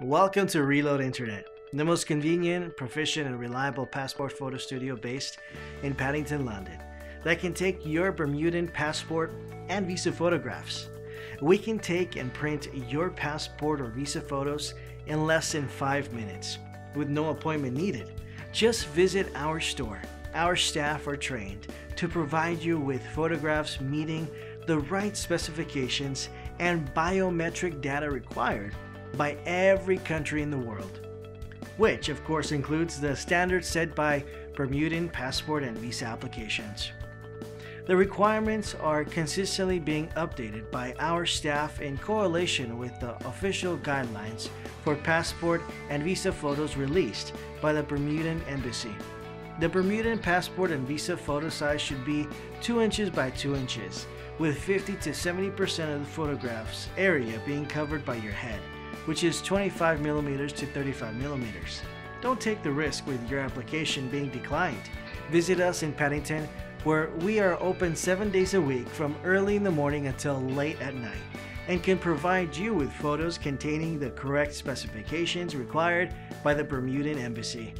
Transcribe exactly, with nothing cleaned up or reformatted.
Welcome to Reload Internet, the most convenient, proficient, and reliable passport photo studio based in Paddington, London, that can take your Bermudan passport and visa photographs. We can take and print your passport or visa photos in less than five minutes, with no appointment needed. Just visit our store. Our staff are trained to provide you with photographs meeting the right specifications and biometric data required by every country in the world, which of course includes the standards set by Bermudan passport and visa applications. The requirements are consistently being updated by our staff in correlation with the official guidelines for passport and visa photos released by the Bermuda Embassy. The Bermudan passport and visa photo size should be two inches by two inches, with fifty to seventy percent of the photograph's area being covered by your head, which is twenty-five millimeters to thirty-five millimeters. Don't take the risk with your application being declined. Visit us in Paddington, where we are open seven days a week from early in the morning until late at night, and can provide you with photos containing the correct specifications required by the Bermuda Embassy.